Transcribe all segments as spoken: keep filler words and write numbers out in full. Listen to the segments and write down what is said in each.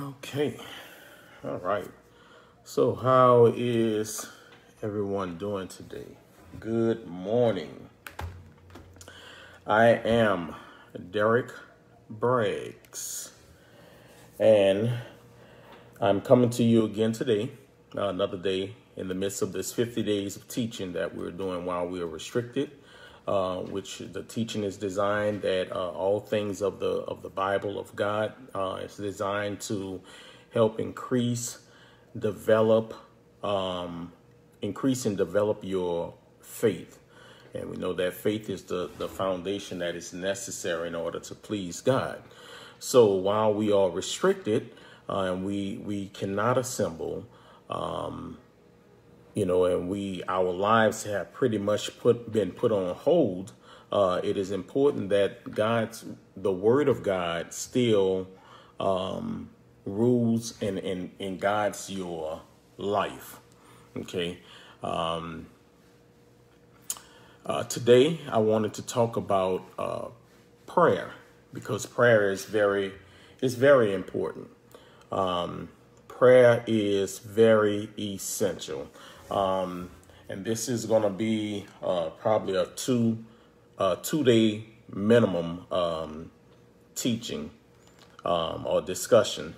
Okay. All right. So how is everyone doing today? Good morning. I am Derick Braggs, and I'm coming to you again today, another day in the midst of this fifty days of teaching that we're doing while we are restricted, uh, which the teaching is designed that uh, all things of the of the Bible of God uh, is designed to help increase, develop, um, increase and develop your faith. And we know that faith is the, the foundation that is necessary in order to please God. So while we are restricted uh, and we, we cannot assemble, um, you know, and we, our lives have pretty much put, been put on hold. Uh, it is important that God's, the word of God still, um, rules and, and, and guides your life. Okay. Um, Uh, today, I wanted to talk about uh, prayer, because prayer is very, is very important. Um, prayer is very essential. Um, and this is going to be uh, probably a two, uh, two-day minimum um, teaching um, or discussion,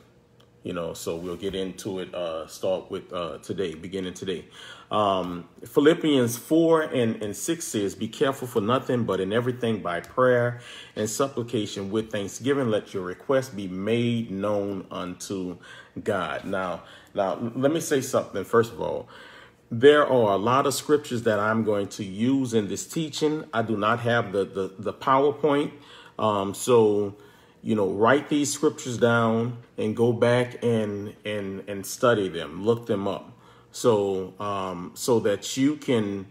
you know, so we'll get into it, uh, start with uh, today, beginning today. Um, Philippians four and, and six says, be careful for nothing, but in everything by prayer and supplication with thanksgiving, let your requests be made known unto God. Now, now, let me say something. First of all, there are a lot of scriptures that I'm going to use in this teaching. I do not have the, the, the PowerPoint. Um, so, you know, write these scriptures down and go back and, and, and study them, look them up. So, um, so that you can,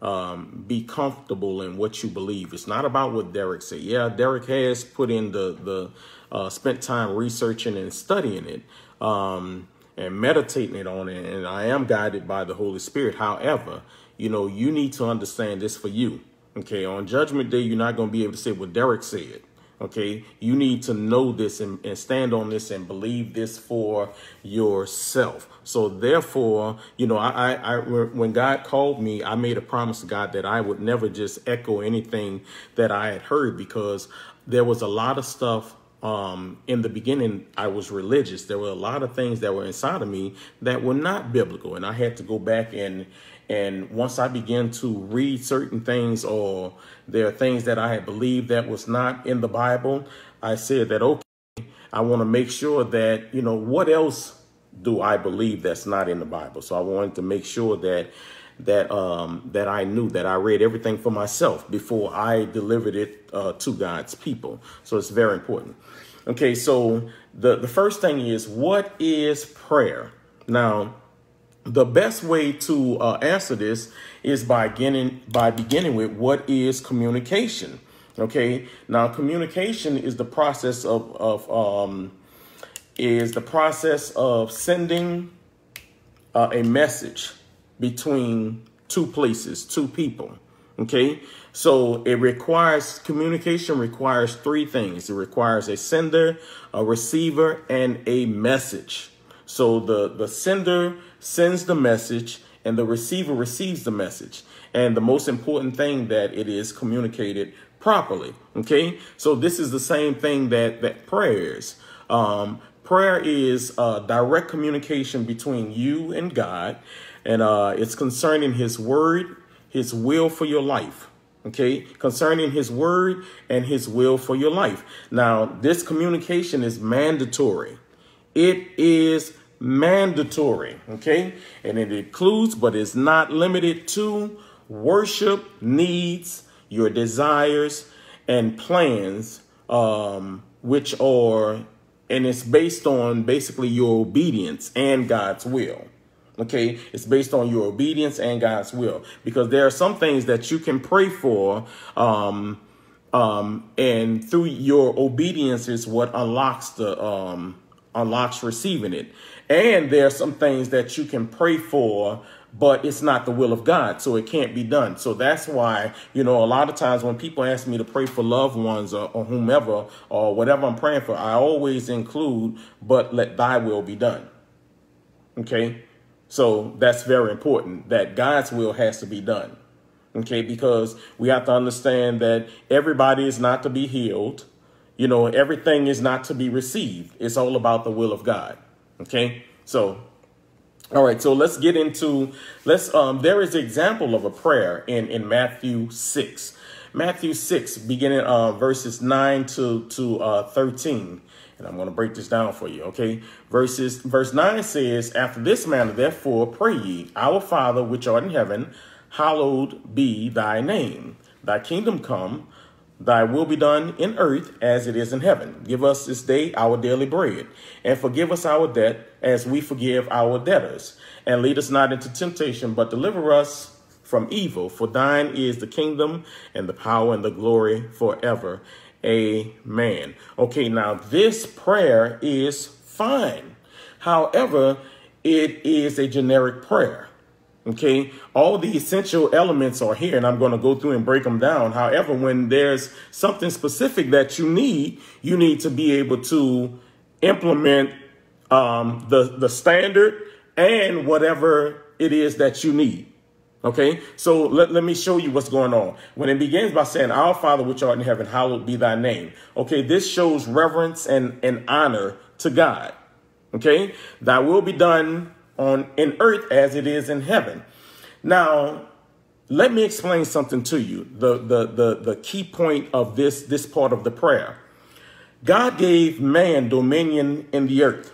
um, be comfortable in what you believe. It's not about what Derick said. Yeah. Derick has put in the, the, uh, spent time researching and studying it, um, and meditating it on it. And I am guided by the Holy Spirit. However, you know, you need to understand this for you. Okay. On Judgment Day, you're not going to be able to say what Derick said. OK, you need to know this and, and stand on this and believe this for yourself. So therefore, you know, I, I, I when God called me, I made a promise to God that I would never just echo anything that I had heard, because there was a lot of stuff. Um, in the beginning, I was religious. There were a lot of things that were inside of me that were not biblical. And I had to go back and and once I began to read certain things, or there are things that I had believed that was not in the Bible, I said that, OK, I want to make sure that, you know, what else do I believe that's not in the Bible? So I wanted to make sure that that um, that I knew that I read everything for myself before I delivered it uh, to God's people. So it's very important. OK, so the, the first thing is, what is prayer? Now, the best way to uh, answer this is by beginning by beginning with, what is communication? OK, now, communication is the process of, of um, is the process of sending uh, a message between two places, two people. Okay. So it requires, communication requires three things. It requires a sender, a receiver, and a message. So the, the sender sends the message and the receiver receives the message. And the most important thing, that it is communicated properly. Okay. So this is the same thing that, that prayer is. Um, prayer is uh, direct communication between you and God. And uh, it's concerning his word, his will for your life. OK, concerning his word and his will for your life. Now, this communication is mandatory. It is mandatory. OK, and it includes, but is not limited to, worship, needs, your desires and plans, um, which are, and it's based on basically your obedience and God's will. OK, it's based on your obedience and God's will, because there are some things that you can pray for. Um, um, and through your obedience is what unlocks the um, unlocks receiving it. And there are some things that you can pray for but it's not the will of God, so it can't be done. So that's why, you know, a lot of times when people ask me to pray for loved ones or, or whomever or whatever I'm praying for, I always include, but let thy will be done. Okay, so that's very important, that God's will has to be done. Okay, because we have to understand that everybody is not to be healed. You know, everything is not to be received. It's all about the will of God. Okay, so all right, so let's get into let's um there is an example of a prayer in in Matthew six. Matthew six, beginning uh verses nine to to uh thirteen. And I'm going to break this down for you. OK, verses verse nine says, after this manner, therefore, pray ye, our Father, which art in heaven, hallowed be thy name. Thy kingdom come, thy will be done in earth as it is in heaven. Give us this day our daily bread, and forgive us our debt as we forgive our debtors, and lead us not into temptation, but deliver us from evil. For thine is the kingdom and the power and the glory forever. Amen. Okay, now this prayer is fine. However, it is a generic prayer. Okay, all the essential elements are here, and I'm going to go through and break them down. However, when there's something specific that you need, you need to be able to implement um, the, the standard and whatever it is that you need. OK, so let, let me show you what's going on when it begins by saying, our Father, which art in heaven, hallowed be thy name. OK, this shows reverence and, and honor to God. OK, thy will be done on in earth as it is in heaven. Now, let me explain something to you. The, the, the, the key point of this, this part of the prayer. God gave man dominion in the earth.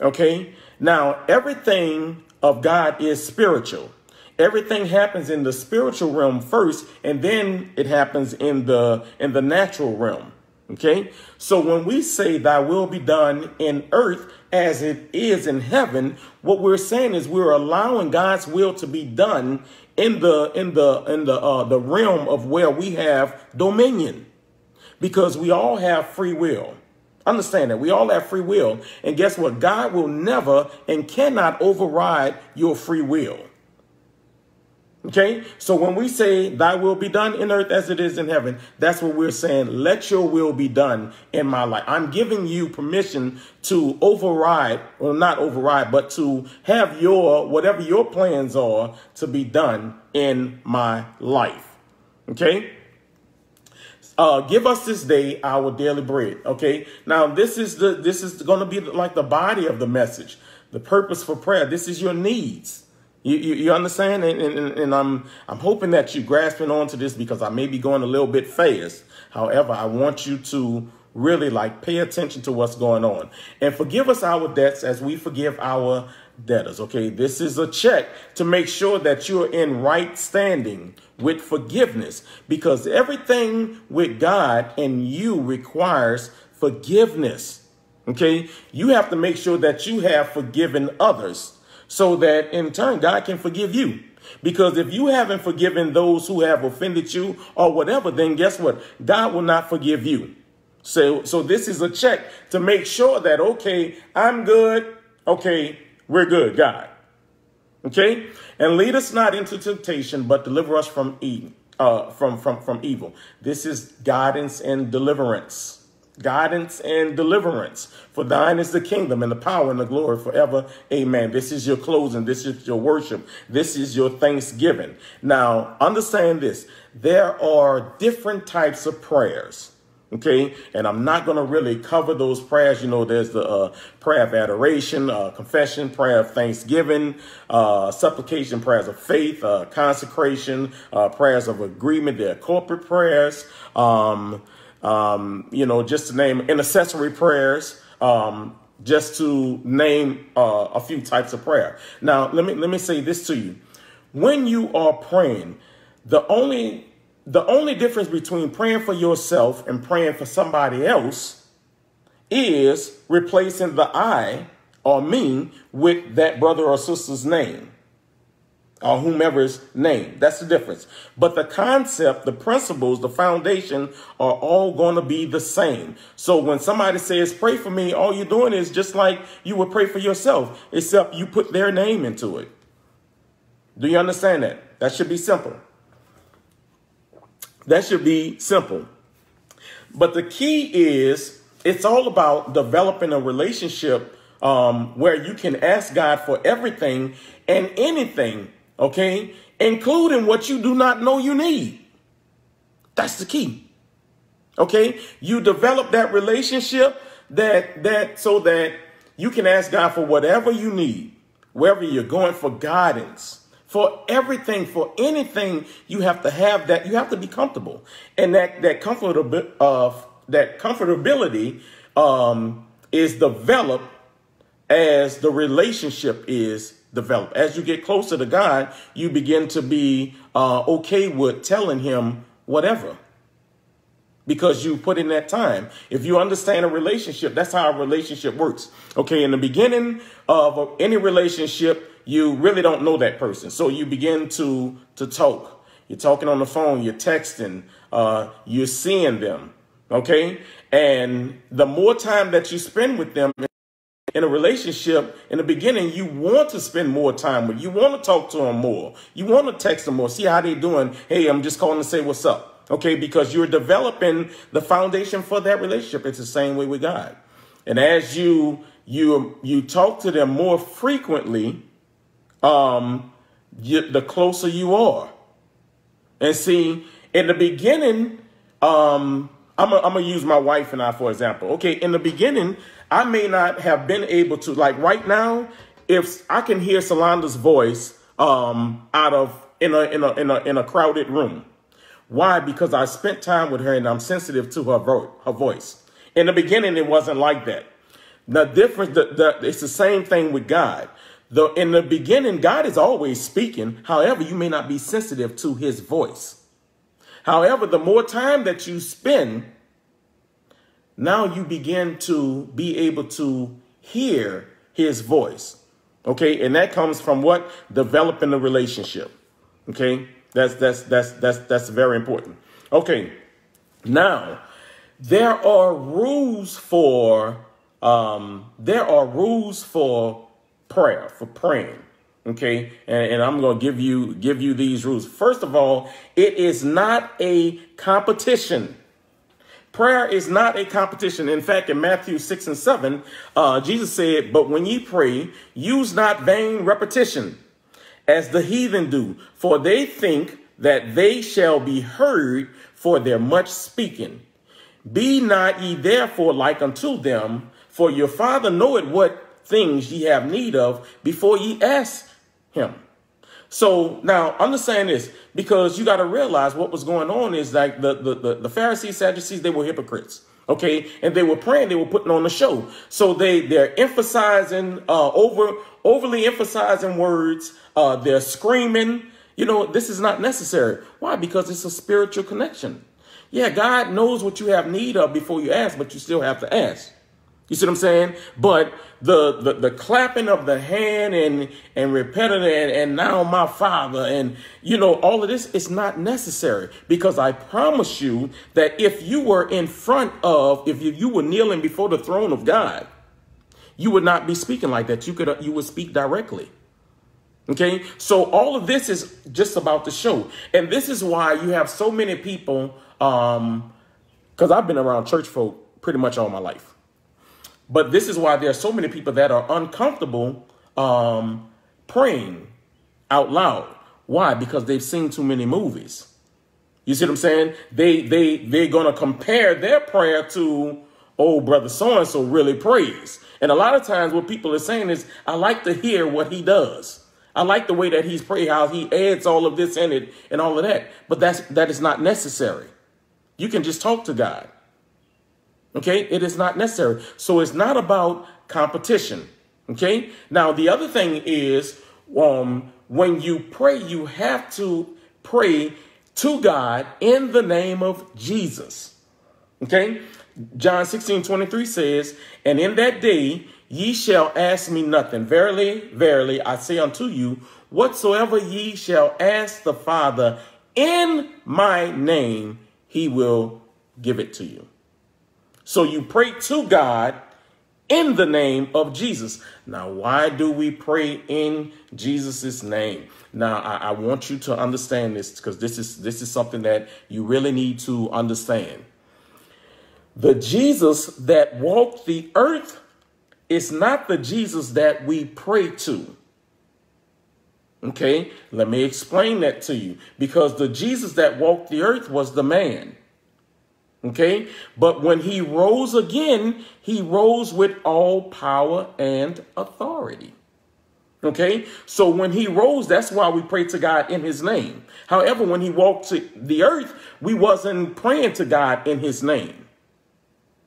OK, now everything of God is spiritual. Everything happens in the spiritual realm first, and then it happens in the in the natural realm. OK, so when we say thy will be done in earth as it is in heaven, what we're saying is we're allowing God's will to be done in the in the in the uh, the realm of where we have dominion, because we all have free will. Understand that we all have free will. And guess what? God will never and cannot override your free will. OK, so when we say thy will be done in earth as it is in heaven, that's what we're saying. Let your will be done in my life. I'm giving you permission to override, or not override, but to have your whatever your plans are to be done in my life. OK, uh, give us this day our daily bread. OK, now this is the this is going to be like the body of the message, the purpose for prayer. This is your needs. You, you, you understand? And, and, and I'm, I'm hoping that you're grasping onto this, because I may be going a little bit fast. However, I want you to really like pay attention to what's going on, and forgive us our debts as we forgive our debtors. OK, this is a check to make sure that you're in right standing with forgiveness, because everything with God and you requires forgiveness. OK, you have to make sure that you have forgiven others, so that in turn, God can forgive you. Because if you haven't forgiven those who have offended you or whatever, then guess what? God will not forgive you. So, so this is a check to make sure that, OK, I'm good. OK, we're good, God. OK, and lead us not into temptation, but deliver us from evil, uh, from, from, from evil. This is guidance and deliverance. Guidance and deliverance. For thine is the kingdom and the power and the glory forever. Amen. This is your closing. This is your worship. This is your thanksgiving. Now, understand this. There are different types of prayers. OK, and I'm not going to really cover those prayers. You know, there's the uh, prayer of adoration, uh, confession, prayer of thanksgiving, uh, supplication, prayers of faith, uh, consecration, uh, prayers of agreement. There are corporate prayers. Um, Um, you know, just to name intercessory prayers, um, just to name uh, a few types of prayer. Now, let me let me say this to you. When you are praying, the only the only difference between praying for yourself and praying for somebody else is replacing the I or me with that brother or sister's name, or whomever's name. That's the difference. But the concept, the principles, the foundation are all going to be the same. So when somebody says, pray for me, all you're doing is just like you would pray for yourself, except you put their name into it. Do you understand that? That should be simple. That should be simple. But the key is, it's all about developing a relationship um, where you can ask God for everything and anything, okay? Including what you do not know you need. That's the key, okay? You develop that relationship that that so that you can ask God for whatever you need, wherever you're going, for guidance. For everything, for anything, you have to have that. You have to be comfortable, and that that comfortability of uh, that comfortability um, is developed as the relationship is developed. As you get closer to God, you begin to be uh, okay with telling Him whatever, because you put in that time. If you understand a relationship, that's how a relationship works. Okay, in the beginning of any relationship, you really don't know that person. So you begin to to talk. You're talking on the phone. You're texting. Uh, you're seeing them. OK. And the more time that you spend with them in a relationship, in the beginning, you want to spend more time with. You want to talk to them more. You want to text them more. See how they doing. Hey, I'm just calling to say what's up. OK, because you're developing the foundation for that relationship. It's the same way with God. And as you you you talk to them more frequently, Um, you, the closer you are. And see, in the beginning, um, I'm going to use my wife and I, for example. Okay, in the beginning, I may not have been able to, like right now, if I can hear Salonda's voice um, out of, in a, in, a, in, a, in a crowded room. Why? Because I spent time with her and I'm sensitive to her, vo her voice. In the beginning, it wasn't like that. The difference, the, the, it's the same thing with God. The, in the beginning, God is always speaking. However, you may not be sensitive to His voice. However, the more time that you spend, now you begin to be able to hear His voice. Okay, and that comes from what? Developing the relationship. Okay, that's that's that's that's that's very important. Okay, now there are rules for um, there are rules for. prayer, for praying. Okay. And, and I'm going to give you, give you these rules. First of all, it is not a competition. Prayer is not a competition. In fact, in Matthew six and seven, uh, Jesus said, but when ye pray, use not vain repetition as the heathen do, for they think that they shall be heard for their much speaking. Be not ye therefore like unto them, for your Father knoweth what things ye have need of before ye ask Him. So now understand this, because you got to realize what was going on is like the, the, the, the Pharisees, Sadducees, they were hypocrites. OK, and they were praying, they were putting on the show. So they they're emphasizing uh, over overly emphasizing words. Uh, they're screaming. You know, this is not necessary. Why? Because it's a spiritual connection. Yeah, God knows what you have need of before you ask, but you still have to ask. You see what I'm saying? But the, the, the clapping of the hand and, and repetitive and, and now my Father and, you know, all of this is not necessary, because I promise you that if you were in front of, if you, you were kneeling before the throne of God, you would not be speaking like that. You could, you would speak directly. OK, so all of this is just about the show. And this is why you have so many people, um, because I've been around church folk pretty much all my life. But this is why there are so many people that are uncomfortable um, praying out loud. Why? Because they've seen too many movies. You see what I'm saying? They, they, they're going to compare their prayer to, oh, brother so-and-so really prays. And a lot of times what people are saying is, I like to hear what he does. I like the way that he's praying, how he adds all of this in it and all of that. But that's, that is not necessary. You can just talk to God. OK, it is not necessary. So it's not about competition. OK, now, the other thing is um, when you pray, you have to pray to God in the name of Jesus. OK, John sixteen twenty-three says, and in that day ye shall ask me nothing. Verily, verily, I say unto you, whatsoever ye shall ask the Father in my name, He will give it to you. So you pray to God in the name of Jesus. Now, why do we pray in Jesus's name? Now, I, I want you to understand this, because this is this is something that you really need to understand. The Jesus that walked the earth is not the Jesus that we pray to. Okay, let me explain that to you, because the Jesus that walked the earth was the man. Okay, but when he rose again, he rose with all power and authority. Okay, so when he rose, that's why we pray to God in his name. However, when he walked to the earth, we wasn't praying to God in his name.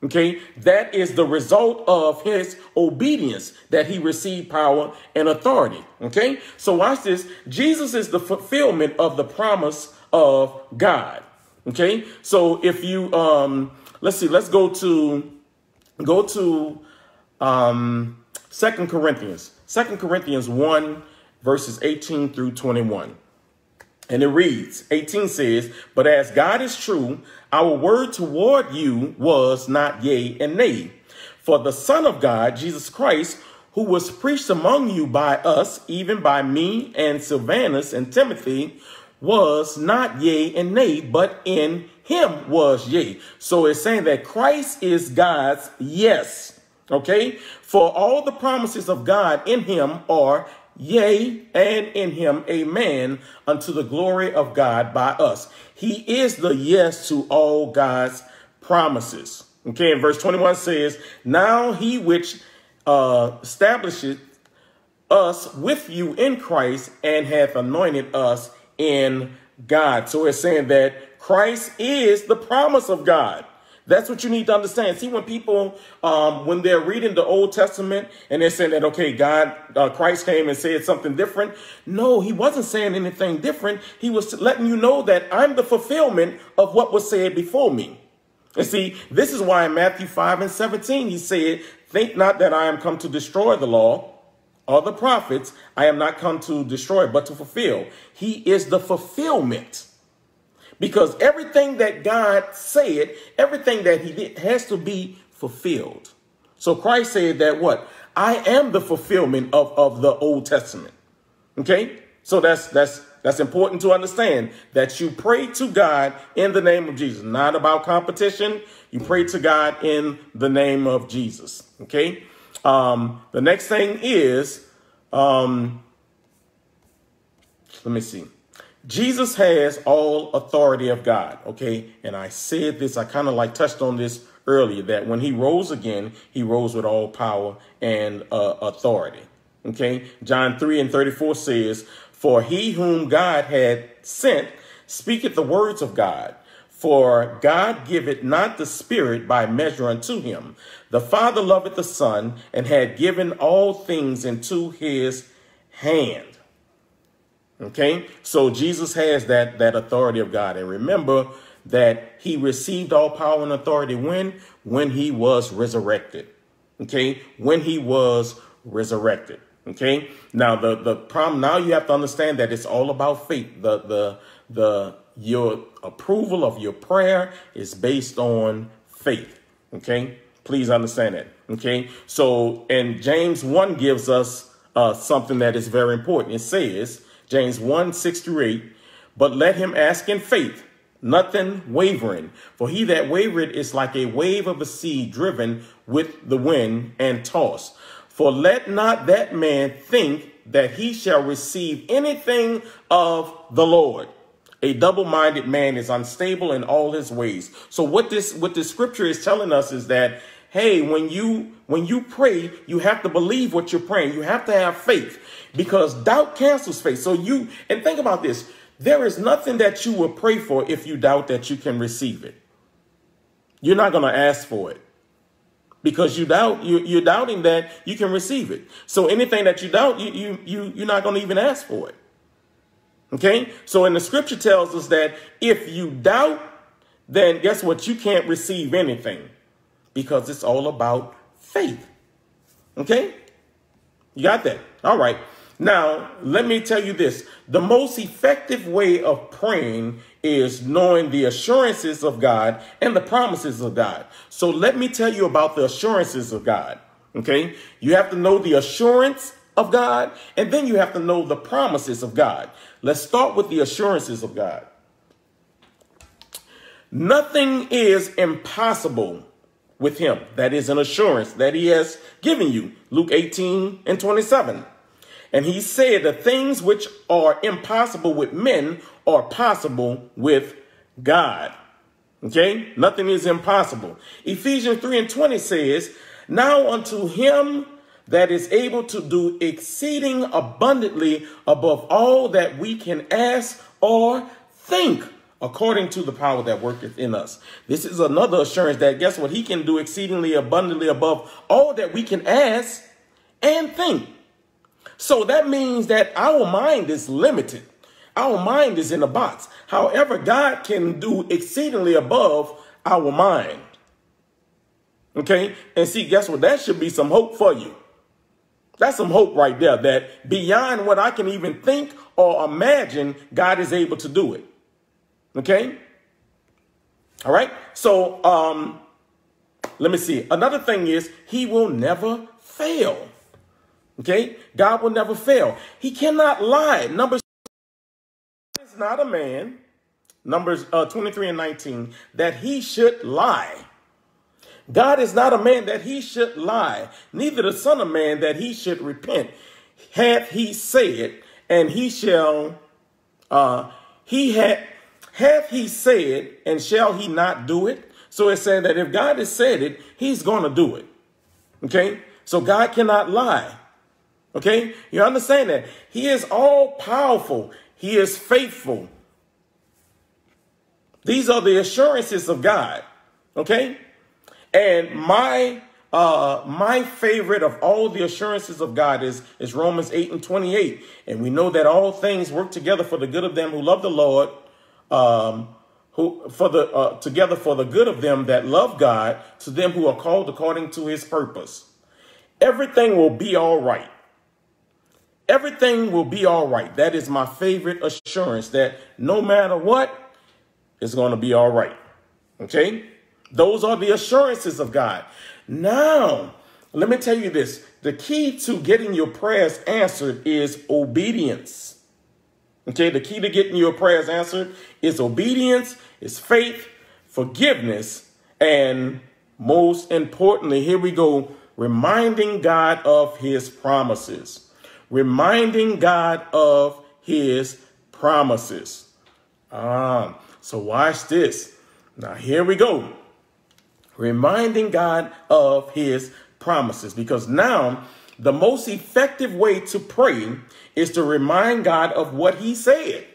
Okay, that is the result of his obedience, that he received power and authority. Okay, so watch this. Jesus is the fulfillment of the promise of God. OK, so if you um, let's see, let's go to go to um, Second Corinthians, Second Corinthians one, verses eighteen through twenty-one. And it reads, eighteen says, "But as God is true, our word toward you was not yea and nay. For the Son of God, Jesus Christ, who was preached among you by us, even by me and Silvanus and Timothy, was not yea and nay, but in him was yea." So it's saying that Christ is God's yes. Okay, for all the promises of God in him are yea, and in him amen, unto the glory of God by us. He is the yes to all God's promises. Okay, and verse twenty-one says, "Now he which uh, establisheth us with you in Christ, and hath anointed us in God." So it's saying that Christ is the promise of God. That's what you need to understand. See, when people, um, when they're reading the Old Testament and they're saying that, okay, God, uh, Christ came and said something different. No, he wasn't saying anything different. He was letting you know that I'm the fulfillment of what was said before me. And see, this is why in Matthew five and seventeen, he said, "Think not that I am come to destroy the law or the prophets. I am not come to destroy, but to fulfill." He is the fulfillment, because everything that God said, everything that he did has to be fulfilled. So Christ said that what? I am the fulfillment of, of the Old Testament. Okay, so that's that's that's important to understand, that you pray to God in the name of Jesus, not about competition. You pray to God in the name of Jesus. Okay. Um, the next thing is, um, let me see. Jesus has all authority of God. Okay. And I said this, I kind of like touched on this earlier, that when he rose again, he rose with all power and uh, authority. Okay. John three and thirty-four says, "For he whom God had sent speaketh the words of God. For God giveth not the Spirit by measure unto him. The Father loveth the Son, and had given all things into his hand." Okay, so Jesus has that, that authority of God. And remember that he received all power and authority when? When he was resurrected. Okay, when he was resurrected. Okay, now the, the problem, now you have to understand that it's all about faith. The, the, the, Your approval of your prayer is based on faith. Okay, please understand that. Okay, so and James one gives us uh, something that is very important. It says, James one, six through eight, "But let him ask in faith, nothing wavering. For he that wavereth is like a wave of the sea, driven with the wind and tossed. For let not that man think that he shall receive anything of the Lord. A double-minded man is unstable in all his ways." So what this what this scripture is telling us is that, hey, when you when you pray, you have to believe what you're praying. You have to have faith, because doubt cancels faith. So you and think about this. There is nothing that you will pray for if you doubt that you can receive it. You're not going to ask for it, because you doubt you, you're doubting that you can receive it. So anything that you doubt, you you, you you're not going to even ask for it. OK, so and the scripture tells us that if you doubt, then guess what? You can't receive anything, because it's all about faith. OK, you got that? All right. Now, let me tell you this. The most effective way of praying is knowing the assurances of God and the promises of God. So let me tell you about the assurances of God. Okay, you have to know the assurance of God, and then you have to know the promises of God. Let's start with the assurances of God. Nothing is impossible with him. That is an assurance that he has given you. Luke eighteen and twenty-seven. And he said the things which are impossible with men are possible with God. Okay, nothing is impossible. Ephesians three and twenty says, now unto him that is able to do exceeding abundantly above all that we can ask or think, according to the power that worketh in us. This is another assurance that, guess what? He can do exceedingly abundantly above all that we can ask and think. So that means that our mind is limited. Our mind is in a box. However, God can do exceedingly above our mind. Okay, and see, guess what? That should be some hope for you. That's some hope right there, that beyond what I can even think or imagine, God is able to do it. Okay. All right. So um, let me see. Another thing is, he will never fail. Okay. God will never fail. He cannot lie. Numbers is not a man. Numbers uh, twenty-three and nineteen, that he should lie. God is not a man that he should lie, neither the son of man that he should repent. Hath he said, and he shall, uh, he hath, hath he said, and shall he not do it? So it's saying that if God has said it, he's going to do it. Okay. So God cannot lie. Okay. You understand that he is all powerful. He is faithful. These are the assurances of God. Okay. And my uh, my favorite of all the assurances of God is, is Romans eight and twenty-eight. And we know that all things work together for the good of them who love the Lord, um, who for the uh, together for the good of them that love God, to them who are called according to his purpose. Everything will be all right. Everything will be all right. That is my favorite assurance, that no matter what, it's going to be all right. Okay. Those are the assurances of God. Now, let me tell you this. The key to getting your prayers answered is obedience. Okay, the key to getting your prayers answered is obedience, is faith, forgiveness, and most importantly, here we go, reminding God of his promises. Reminding God of his promises. Ah, so watch this. Now, here we go. Reminding God of his promises, because now the most effective way to pray is to remind God of what he said.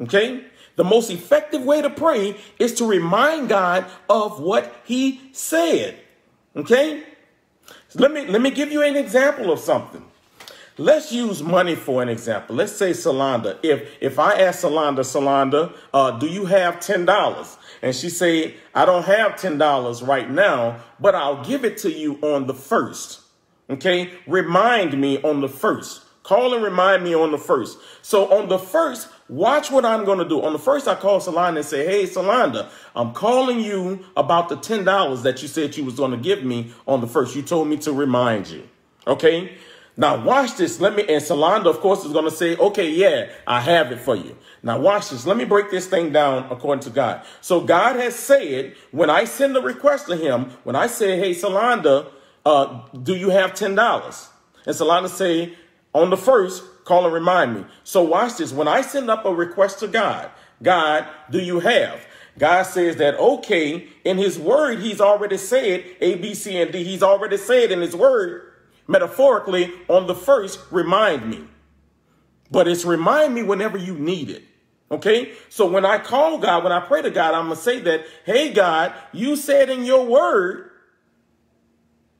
Okay, the most effective way to pray is to remind God of what he said. Okay, so let me let me give you an example of something. Let's use money for an example. Let's say Salonda. If if I ask Salonda, Salonda, uh, do you have ten dollars? And she said, I don't have ten dollars right now, but I'll give it to you on the first. Okay. Remind me on the first. Call and remind me on the first. So on the first, watch what I'm going to do. On the first, I call Salonda and say, hey, Salonda, I'm calling you about the ten dollars that you said you was going to give me on the first. You told me to remind you. Okay. Now watch this. Let me, and Salonda, of course, is going to say, okay, yeah, I have it for you. Now watch this. Let me break this thing down according to God. So God has said, when I send a request to him, when I say, hey, Salonda, uh, do you have ten dollars? And Salonda say, on the first, call and remind me. So watch this. When I send up a request to God, God, do you have? God says that, okay, in his word, he's already said A, B, C, and D. He's already said in his word, metaphorically, on the first, remind me. But it's remind me whenever you need it. Okay. So when I call God, when I pray to God, I'm going to say that, hey, God, you said in your word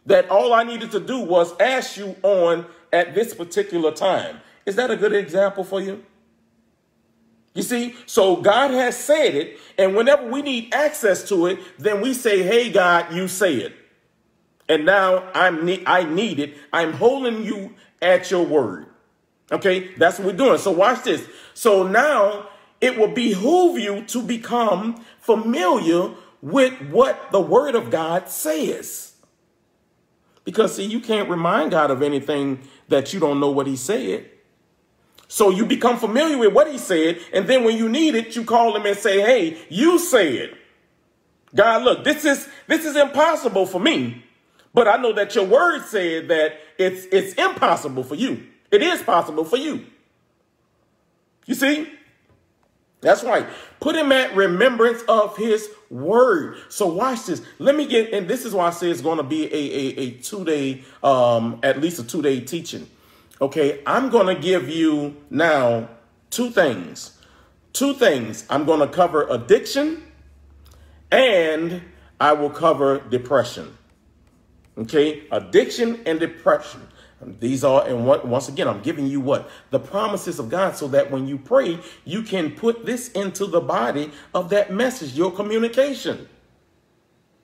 that all I needed to do was ask you on at this particular time. Is that a good example for you? You see, so God has said it. And whenever we need access to it, then we say, hey, God, you say it. And now I'm ne- I need it. I'm holding you at your word. Okay, that's what we're doing. So watch this. So now it will behoove you to become familiar with what the word of God says. Because, see, you can't remind God of anything that you don't know what he said. So you become familiar with what he said. And then when you need it, you call him and say, hey, you said, God, look, this is this is impossible for me. But I know that your word said that it's it's impossible for you. It is possible for you. You see? That's right. Put him at remembrance of his word. So watch this. Let me get, and this is why I say it's going to be a, a, a two-day, um, at least a two-day teaching. Okay, I'm going to give you now two things. Two things. I'm going to cover addiction and I will cover depression. Okay, addiction and depression. These are, and once again, I'm giving you what? The promises of God, so that when you pray, you can put this into the body of that message, your communication.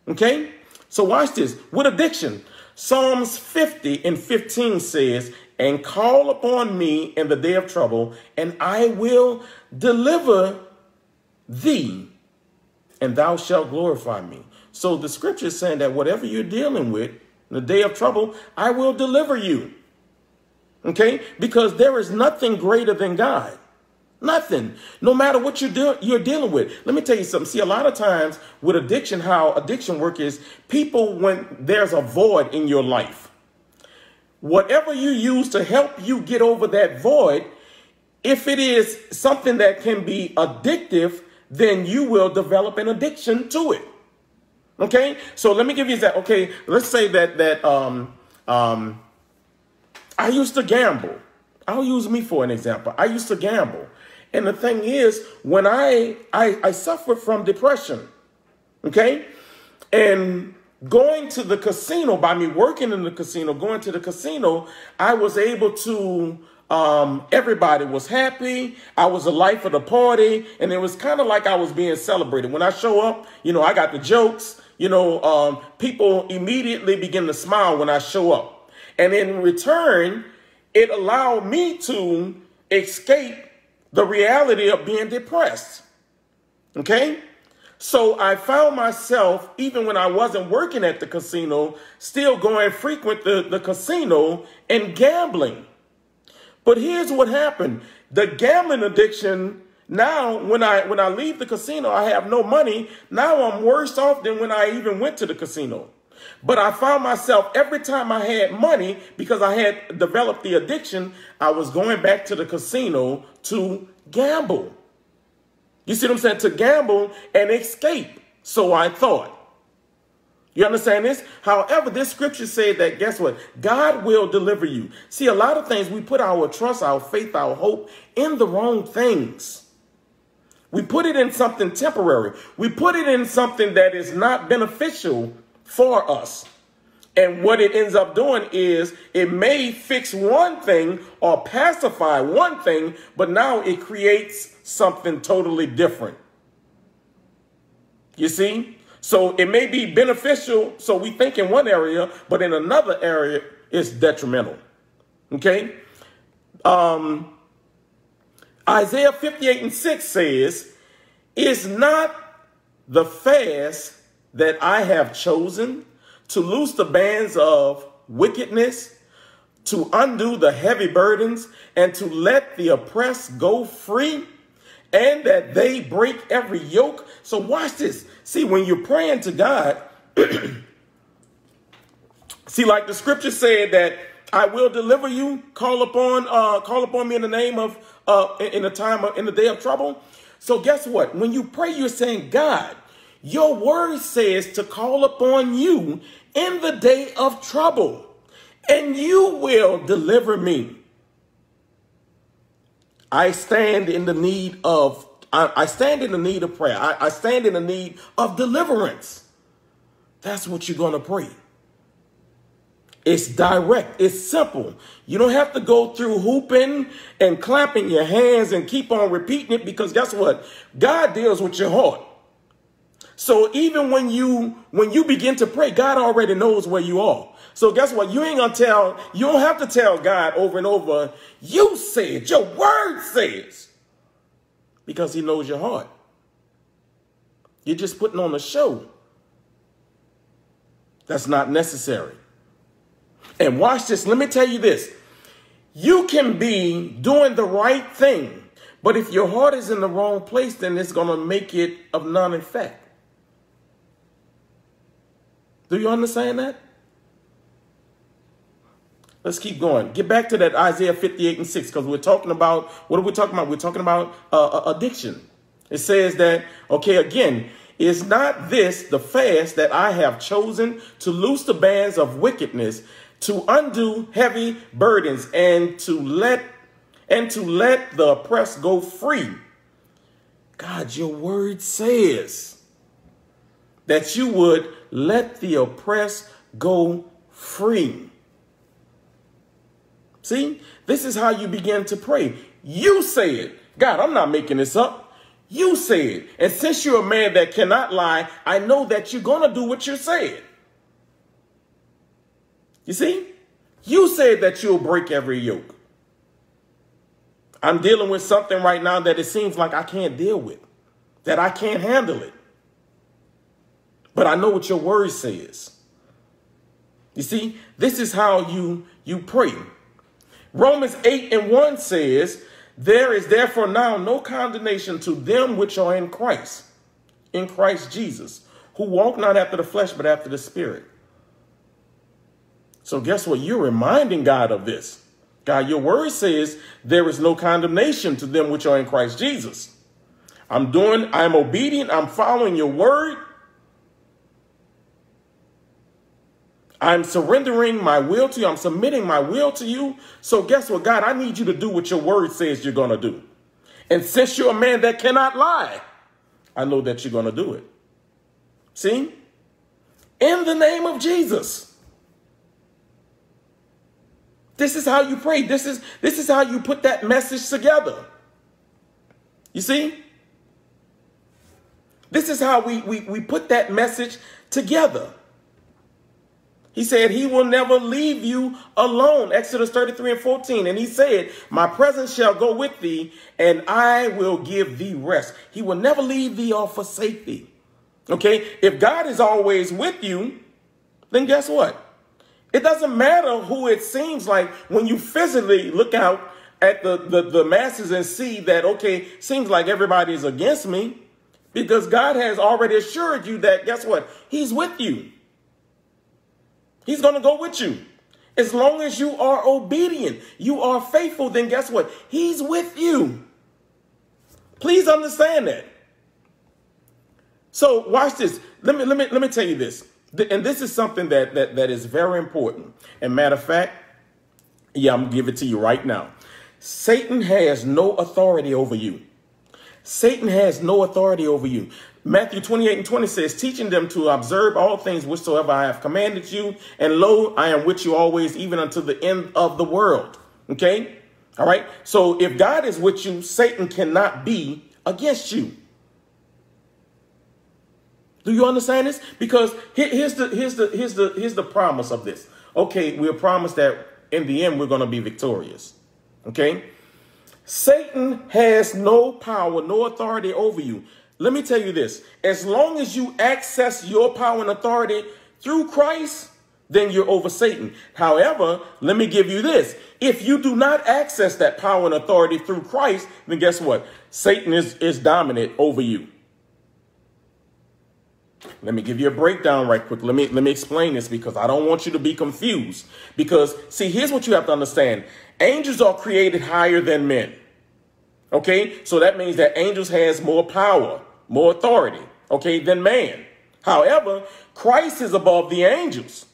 Okay? So watch this. With addiction, Psalms fifty and fifteen says, and call upon me in the day of trouble, and I will deliver thee, and thou shalt glorify me. So the scripture is saying that whatever you're dealing with, in the day of trouble, I will deliver you. Okay? Because there is nothing greater than God. Nothing. No matter what you do, you're dealing with. Let me tell you something. See, a lot of times with addiction, how addiction work is, people, when there's a void in your life, whatever you use to help you get over that void, if it is something that can be addictive, then you will develop an addiction to it. Okay, so let me give you that. Okay, let's say that that um, um, I used to gamble. I'll use me for an example. I used to gamble. And the thing is, when I, I, I suffered from depression, okay, and going to the casino, by me working in the casino, going to the casino, I was able to, um, everybody was happy. I was the life of the party. And it was kind of like I was being celebrated. When I show up, you know, I got the jokes. You know, um, people immediately begin to smile when I show up. And in return, it allowed me to escape the reality of being depressed. Okay? So I found myself, even when I wasn't working at the casino, still going frequent the, the casino and gambling. But here's what happened. The gambling addiction, now when I when I leave the casino, I have no money. Now I'm worse off than when I even went to the casino. But I found myself every time I had money, because I had developed the addiction, I was going back to the casino to gamble. You see what I'm saying? To gamble and escape. So I thought. You understand this? However, this scripture said that, guess what? God will deliver you. See, a lot of things, we put our trust, our faith, our hope in the wrong things. We put it in something temporary. We put it in something that is not beneficial for us. And what it ends up doing is it may fix one thing or pacify one thing, but now it creates something totally different. You see? So it may be beneficial, so we think in one area, but in another area, it's detrimental. Okay? Um, Isaiah fifty-eight and six says, "Is not the fast that I have chosen to loose the bands of wickedness, to undo the heavy burdens, and to let the oppressed go free? And that they break every yoke." So watch this. See, when you're praying to God, see, like the scripture said that I will deliver you. Call upon, uh, call upon me in the name of, uh, in the time of, in the day of trouble. So guess what? When you pray, you're saying, God, your word says to call upon you in the day of trouble, and you will deliver me. I stand in the need of, I, I stand in the need of prayer. I, I stand in the need of deliverance. That's what you're going to pray. It's direct. It's simple. You don't have to go through hooping and clapping your hands and keep on repeating it, because guess what? God deals with your heart. So even when you, when you begin to pray, God already knows where you are. So guess what? You ain't going to tell, you don't have to tell God over and over, you said, your word says, because he knows your heart. You're just putting on a show. That's not necessary. And watch this. Let me tell you this. You can be doing the right thing, but if your heart is in the wrong place, then it's going to make it of none effect. Do you understand that? Let's keep going. Get back to that Isaiah fifty-eight and six, because we're talking about, what are we talking about? We're talking about uh, addiction. It says that, okay, again, is not this the fast that I have chosen to loose the bands of wickedness, to undo heavy burdens, and to let and to let the oppressed go free? God, your word says that you would let the oppressed go free. See, this is how you begin to pray. You say it. God, I'm not making this up. You say it. And since you're a man that cannot lie, I know that you're going to do what you're saying. You see, you said that you'll break every yoke. I'm dealing with something right now that it seems like I can't deal with, that I can't handle it. But I know what your word says. You see, this is how you, you pray. Romans eight and one says, there is therefore now no condemnation to them which are in Christ, in Christ Jesus, who walk not after the flesh, but after the Spirit. So guess what? You're reminding God of this. God, your word says there is no condemnation to them which are in Christ Jesus. I'm doing, I'm obedient. I'm following your word. I'm surrendering my will to you. I'm submitting my will to you. So guess what, God, I need you to do what your word says you're going to do. And since you're a man that cannot lie, I know that you're going to do it. See? In the name of Jesus. This is how you pray. This is, this is how you put that message together. You see? This is how we, we, we put that message together. He said, he will never leave you alone. Exodus thirty-three and fourteen. And he said, my presence shall go with thee, and I will give thee rest. He will never leave thee or forsake thee. Okay? If God is always with you, then guess what? It doesn't matter who it seems like when you physically look out at the, the, the masses and see that, okay, seems like everybody is against me, because God has already assured you that, guess what? He's with you. He's going to go with you. As long as you are obedient, you are faithful, then guess what? He's with you. Please understand that. So watch this. Let me, let me, let me tell you this. And this is something that, that, that is very important. And matter of fact, yeah, I'm going to give it to you right now. Satan has no authority over you. Satan has no authority over you. Matthew twenty-eight and twenty says, teaching them to observe all things whatsoever I have commanded you. And lo, I am with you always, even unto the end of the world. Okay. All right. So if God is with you, Satan cannot be against you. Do you understand this? Because here's the, here's the, here's the, here's the promise of this. Okay, we're promised that in the end, we're going to be victorious. Okay? Satan has no power, no authority over you. Let me tell you this. As long as you access your power and authority through Christ, then you're over Satan. However, let me give you this. If you do not access that power and authority through Christ, then guess what? Satan is, is dominant over you. Let me give you a breakdown right quick. Let me let me explain this, because I don't want you to be confused. Because, see, here's what you have to understand. Angels are created higher than men. OK, so that means that angels has more power, more authority, OK, than man. However, Christ is above the angels.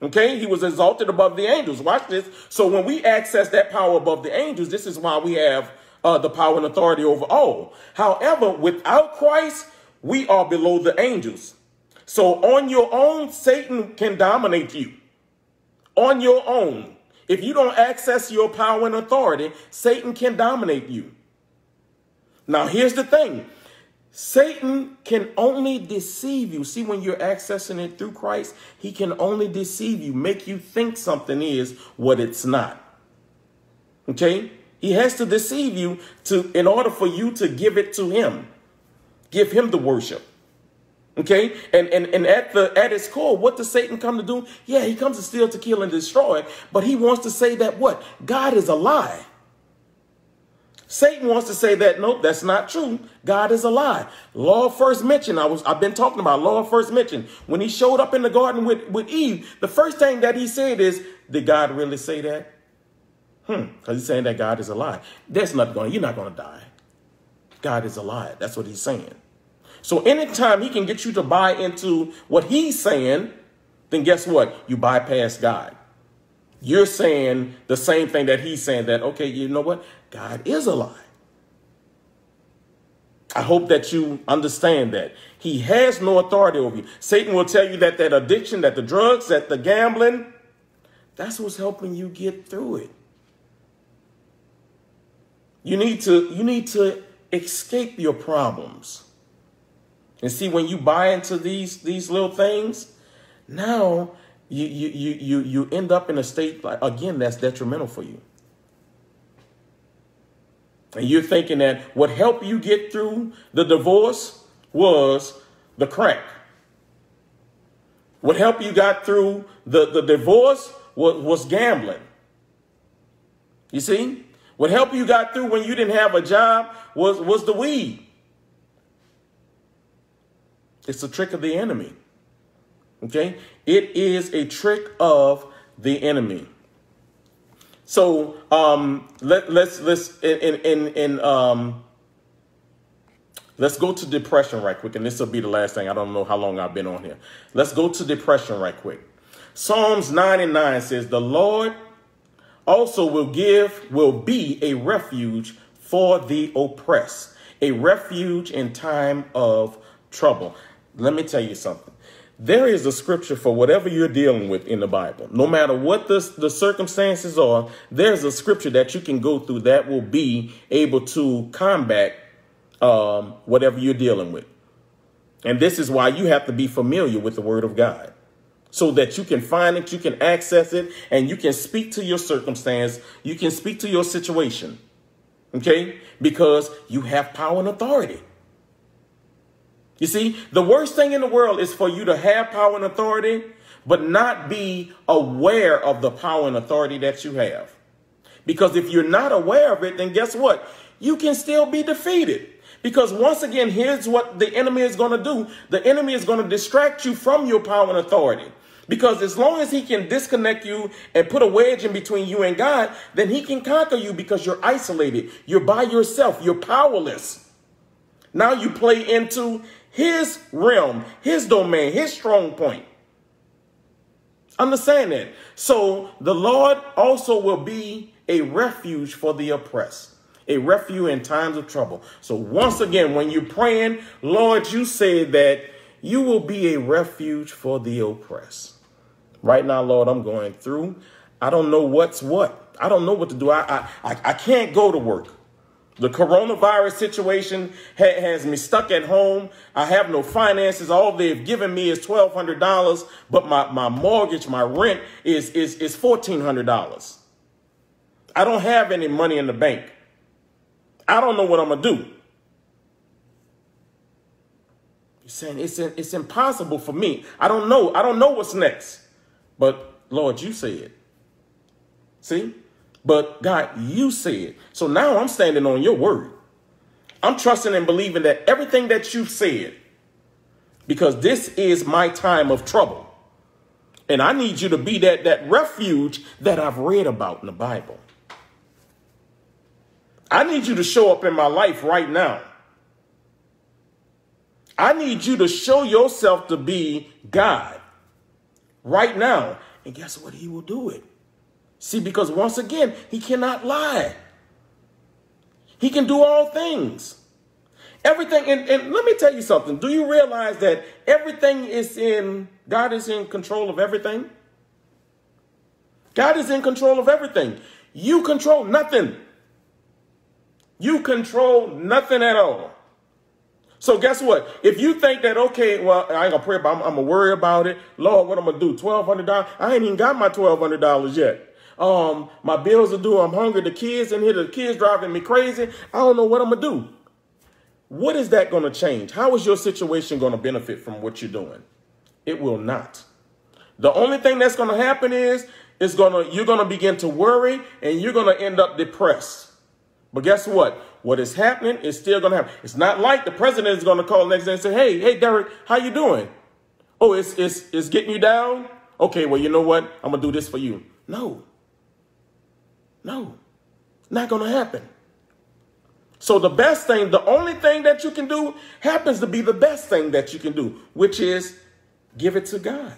OK, he was exalted above the angels. Watch this. So when we access that power above the angels, this is why we have uh, the power and authority over all. However, without Christ, we are below the angels. So on your own, Satan can dominate you. On your own. If you don't access your power and authority, Satan can dominate you. Now, here's the thing. Satan can only deceive you. See, when you're accessing it through Christ, he can only deceive you, make you think something is what it's not. Okay? He has to deceive you to in order for you to give it to him. Give him the worship. Okay, and, and, and at the at its core, what does Satan come to do? Yeah, he comes to steal, to kill, and destroy. But he wants to say that what? God is a lie. Satan wants to say that, nope, that's not true. God is a lie. Law of first mention, I was, I've been talking about law of first mention. When he showed up in the garden with, with Eve, the first thing that he said is, did God really say that? Hmm, because he's saying that God is a lie. That's not going, you're not going to die. God is a lie. That's what he's saying. So anytime he can get you to buy into what he's saying, then guess what? You bypass God. You're saying the same thing that he's saying, that, okay, you know what? God is a lie. I hope that you understand that. He has no authority over you. Satan will tell you that that addiction, that the drugs, that the gambling, that's what's helping you get through it. You need to, you need to escape your problems. And see, when you buy into these, these little things, now You, you, you, you, you end up in a state, like, again, that's detrimental for you. And you're thinking that what helped you get through the divorce was the crack. What helped you got through the, the divorce was, was gambling. You see? What helped you got through when you didn't have a job was, was the weed. It's a trick of the enemy. Okay, it is a trick of the enemy. So um, let, let's let's in in in um, let's go to depression right quick, and this will be the last thing. I don't know how long I've been on here. Let's go to depression right quick. Psalms ninety-nine says, "The Lord also will give will be a refuge for the oppressed, a refuge in time of trouble." Let me tell you something. There is a scripture for whatever you're dealing with in the Bible. No matter what the, the circumstances are, there's a scripture that you can go through that will be able to combat um, whatever you're dealing with. And this is why you have to be familiar with the Word of God, so that you can find it, you can access it, and you can speak to your circumstance. You can speak to your situation, okay? Because you have power and authority. You see, the worst thing in the world is for you to have power and authority, but not be aware of the power and authority that you have. Because if you're not aware of it, then guess what? You can still be defeated. Because once again, here's what the enemy is going to do. The enemy is going to distract you from your power and authority. Because as long as he can disconnect you and put a wedge in between you and God, then he can conquer you, because you're isolated. You're by yourself. You're powerless. Now you play into his realm, his domain, his strong point. Understand that. So the Lord also will be a refuge for the oppressed, a refuge in times of trouble. So once again, when you're praying, Lord, you say that you will be a refuge for the oppressed. Right now, Lord, I'm going through. I don't know what's what. I don't know what to do. I, I, I can't go to work. The coronavirus situation ha has me stuck at home. I have no finances. All they've given me is twelve hundred dollars, but my, my mortgage, my rent is, is, is fourteen hundred dollars. I don't have any money in the bank. I don't know what I'm going to do. You're saying it's, it's impossible for me. I don't know. I don't know what's next. But Lord, you said. See? But God, you said. So now I'm standing on your word. I'm trusting and believing that everything that you said, because this is my time of trouble. And I need you to be that, that refuge that I've read about in the Bible. I need you to show up in my life right now. I need you to show yourself to be God right now. And guess what? He will do it. See, because once again, he cannot lie. He can do all things. Everything, and, and let me tell you something. Do you realize that everything is in, God is in control of everything? God is in control of everything. You control nothing. You control nothing at all. So guess what? If you think that, okay, well, I ain't going to pray about it, I'm, I'm going to worry about it. Lord, what I'm going to do? twelve hundred dollars? I ain't even got my twelve hundred dollars yet. Um, my bills are due. I'm hungry. The kids in here, the kids driving me crazy. I don't know what I'm going to do. What is that going to change? How is your situation going to benefit from what you're doing? It will not. The only thing that's going to happen is it's gonna, you're going to begin to worry and you're going to end up depressed. But guess what? What is happening is still going to happen. It's not like the president is going to call the next day and say, hey, hey, Derick, how you doing? Oh, it's, it's, it's getting you down? Okay, well, you know what? I'm going to do this for you. No. No. Not going to happen. So the best thing, the only thing that you can do happens to be the best thing that you can do, which is give it to God.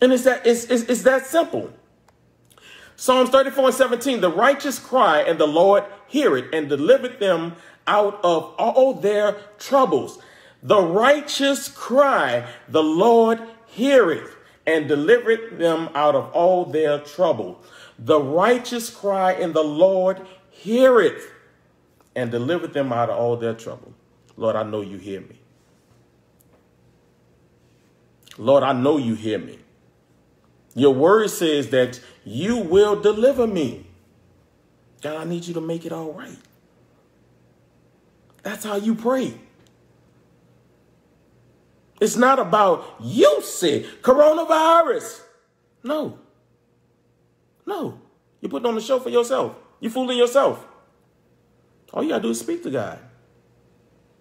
And it's that, it's, it's, it's that simple. Psalms thirty-four and seventeen, the righteous cry and the Lord hear it and delivered them out of all their troubles. The righteous cry, the Lord heareth and delivered them out of all their trouble. The righteous cry and the Lord heareth and delivered them out of all their trouble. Lord, I know you hear me. Lord, I know you hear me. Your word says that you will deliver me. God, I need you to make it all right. That's how you pray. It's not about you sick, coronavirus. No. No. You're putting on the show for yourself. You're fooling yourself. All you got to do is speak to God.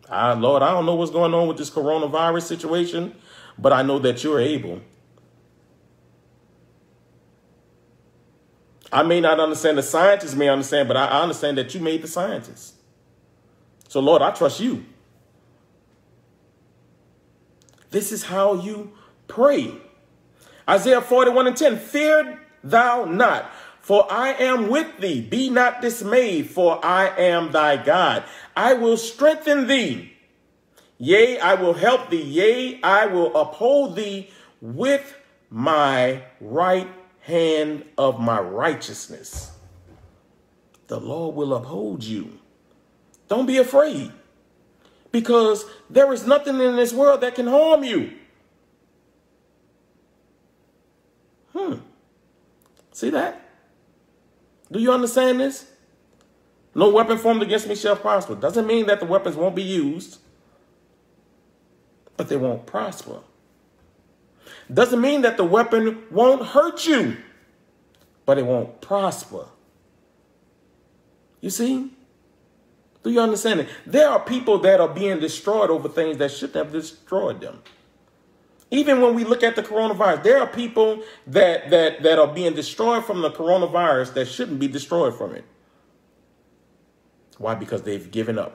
Ah, Lord, I don't know what's going on with this coronavirus situation, but I know that you're able. I may not understand, the scientists may understand, but I understand that you made the scientists. So, Lord, I trust you. This is how you pray. Isaiah forty-one and ten, fear thou not, for I am with thee. Be not dismayed, for I am thy God. I will strengthen thee. Yea, I will help thee. Yea, I will uphold thee with my right hand. hand of my righteousness. The Lord will uphold you. Don't be afraid, because there is nothing in this world that can harm you. Hmm. See that? Do you understand this? No weapon formed against me shall prosper. Doesn't mean that the weapons won't be used, but they won't prosper. Doesn't mean that the weapon won't hurt you, but it won't prosper. You see? Do you understand it? There are people that are being destroyed over things that shouldn't have destroyed them. Even when we look at the coronavirus, there are people that, that, that are being destroyed from the coronavirus that shouldn't be destroyed from it. Why? Because they've given up.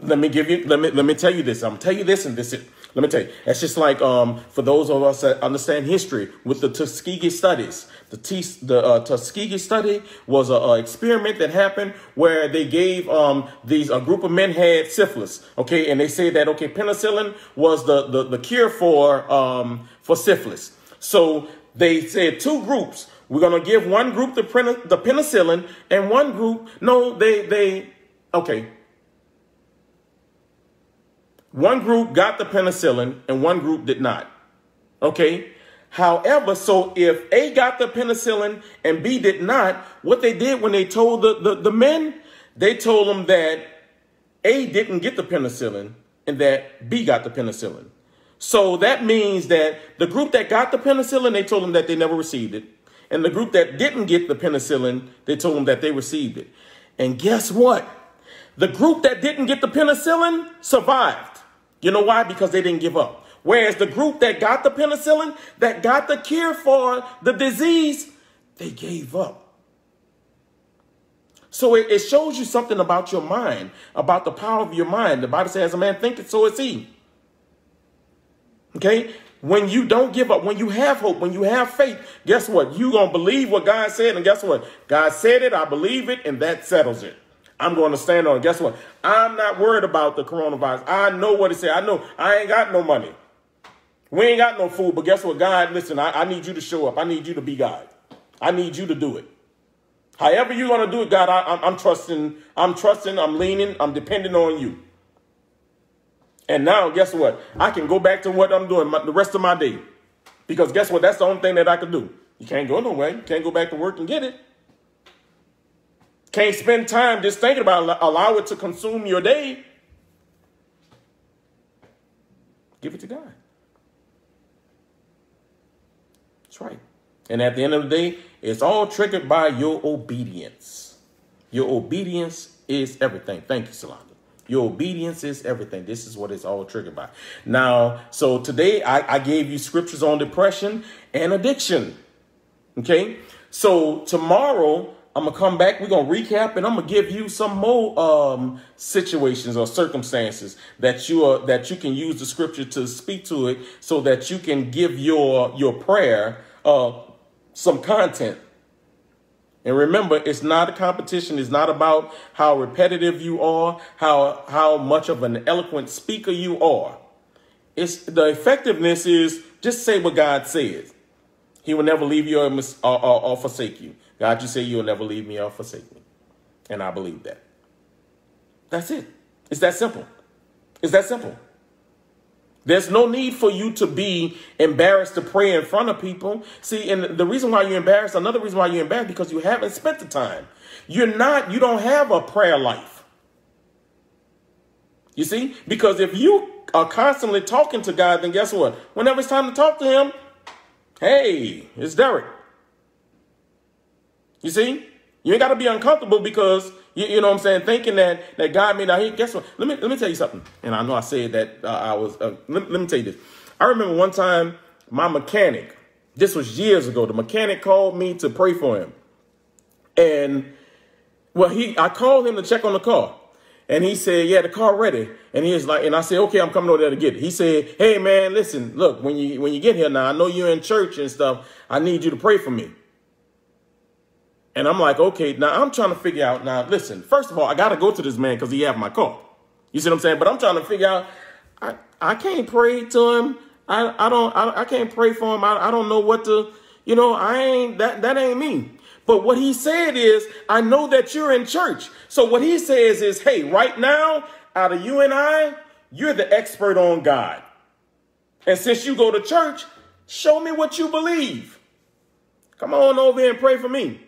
Let me give you, let me, let me tell you this. I'm tell you this and this is, let me tell you. That's just like, um, for those of us that understand history with the Tuskegee studies, the, T, the uh, Tuskegee study was an experiment that happened where they gave, um, these, a group of men had syphilis. Okay. And they say that, okay, penicillin was the, the, the cure for, um, for syphilis. So they said two groups, we're going to give one group the, the penicillin and one group, no, they, they, okay. One group got the penicillin and one group did not. Okay. However, so if A got the penicillin and B did not, what they did when they told the, the, the men, they told them that A didn't get the penicillin and that B got the penicillin. So that means that the group that got the penicillin, they told them that they never received it. And the group that didn't get the penicillin, they told them that they received it. And guess what? The group that didn't get the penicillin survived. You know why? Because they didn't give up. Whereas the group that got the penicillin, that got the cure for the disease, they gave up. So it, it shows you something about your mind, about the power of your mind. The Bible says, as a man thinketh, so is he. Okay? When you don't give up, when you have hope, when you have faith, guess what? You're going to believe what God said, and guess what? God said it, I believe it, and that settles it. I'm going to stand on it. Guess what? I'm not worried about the coronavirus. I know what it said. I know I ain't got no money. We ain't got no food. But guess what, God, listen, I, I need you to show up. I need you to be God. I need you to do it. However you're going to do it, God, I, I'm, I'm trusting. I'm trusting. I'm leaning. I'm depending on you. And now, guess what? I can go back to what I'm doing my, the rest of my day. Because guess what? That's the only thing that I can do. You can't go nowhere. You can't go back to work and get it. Can't spend time just thinking about it. Allow it to consume your day. Give it to God. That's right. And at the end of the day, it's all triggered by your obedience. Your obedience is everything. Thank you, Salonda. Your obedience is everything. This is what it's all triggered by. Now, so today I, I gave you scriptures on depression and addiction. Okay. So tomorrow I'm going to come back. We're going to recap and I'm going to give you some more um, situations or circumstances that you are, that you can use the scripture to speak to it so that you can give your, your prayer uh, some content. And remember, it's not a competition. It's not about how repetitive you are, how how much of an eloquent speaker you are. It's the effectiveness is just say what God says. He will never leave you or, or, or forsake you. God, you say you'll never leave me or forsake me. And I believe that. That's it. It's that simple. It's that simple. There's no need for you to be embarrassed to pray in front of people. See, and the reason why you're embarrassed, another reason why you're embarrassed, because you haven't spent the time. You're not, you don't have a prayer life. You see, because if you are constantly talking to God, then guess what? Whenever it's time to talk to him, hey, it's Derick. You see, you ain't got to be uncomfortable because you, you know what I'm saying, thinking that that God may not hear. Guess what? Let me let me tell you something. And I know I said that uh, I was. Uh, let, let me tell you this. I remember one time my mechanic. This was years ago. The mechanic called me to pray for him, and well, he I called him to check on the car, and he said, "Yeah, the car ready." And he was like, and I said, "Okay, I'm coming over there to get it." He said, "Hey man, listen, look, when you when you get here now, I know you're in church and stuff. I need you to pray for me." And I'm like, okay, now I'm trying to figure out, now, listen, first of all, I got to go to this man because he had my car. You see what I'm saying? But I'm trying to figure out, I, I can't pray to him. I, I don't, I, I can't pray for him. I, I don't know what to, you know, I ain't, that, that ain't me. But what he said is, I know that you're in church. So what he says is, hey, right now, out of you and I, you're the expert on God. And since you go to church, show me what you believe. Come on over here and pray for me.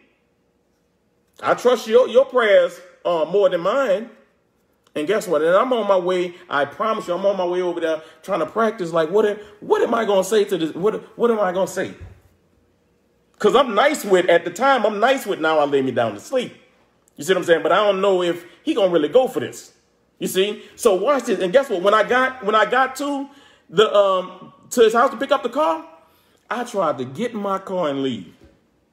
I trust your, your prayers uh, more than mine. And guess what? And I'm on my way. I promise you, I'm on my way over there trying to practice. Like, what, am, what am I going to say to this? What, what am I going to say? Because I'm nice with, at the time, I'm nice with now I lay me down to sleep. You see what I'm saying? But I don't know if he going to really go for this. You see? So watch this. And guess what? When I got, when I got to, the, um, to his house to pick up the car, I tried to get in my car and leave.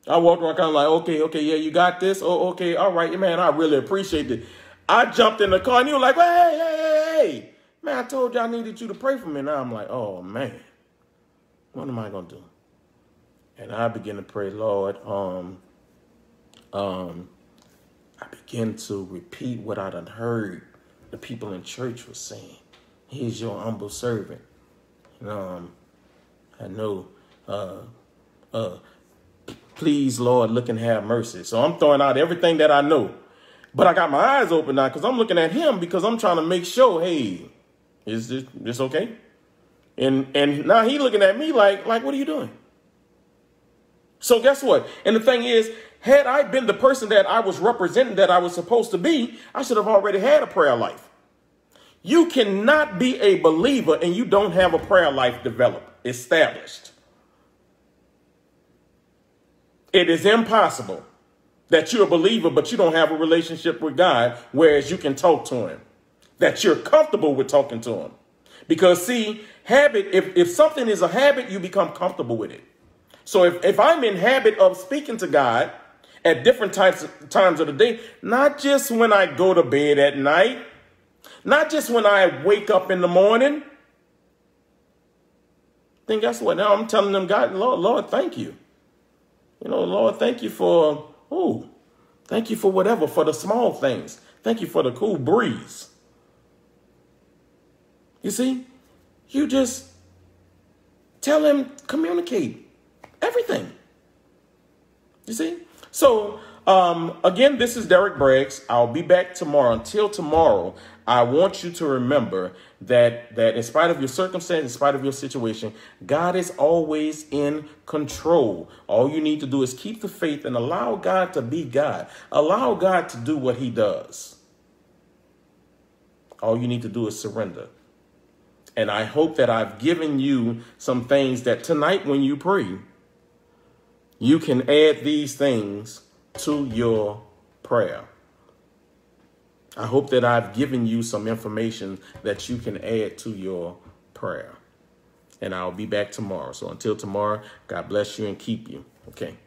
I walked around kind of like, okay, okay, yeah, you got this. Oh, okay, all right, man, I really appreciate it. I jumped in the car and he was like, hey, hey, hey, hey, man, I told you I needed you to pray for me. Now I'm like, oh, man, what am I going to do? And I begin to pray, Lord, um, um, I begin to repeat what I done heard the people in church were saying. He's your humble servant. And, um, I know, uh, uh, please, Lord, look and have mercy. So I'm throwing out everything that I know. But I got my eyes open now because I'm looking at him because I'm trying to make sure, hey, is this, this okay? And and now he looking at me like, like, what are you doing? So guess what? And the thing is, had I been the person that I was representing that I was supposed to be, I should have already had a prayer life. You cannot be a believer and you don't have a prayer life developed, established. It is impossible that you're a believer, but you don't have a relationship with God, whereas you can talk to him, that you're comfortable with talking to him. Because, see, habit, if, if something is a habit, you become comfortable with it. So if, if I'm in habit of speaking to God at different types of times of the day, not just when I go to bed at night, not just when I wake up in the morning, then guess what? Now I'm telling them, God, Lord, Lord, thank you. You know, Lord, thank you for, ooh, thank you for whatever, for the small things. Thank you for the cool breeze. You see, you just tell him, communicate everything. You see? So Um, again, this is Derick Braggs. I'll be back tomorrow. Until tomorrow, I want you to remember that, that in spite of your circumstance, in spite of your situation, God is always in control. All you need to do is keep the faith and allow God to be God. Allow God to do what he does. All you need to do is surrender. And I hope that I've given you some things that tonight when you pray, you can add these things to your prayer. I hope that I've given you some information that you can add to your prayer. And I'll be back tomorrow. So until tomorrow, God bless you and keep you. Okay.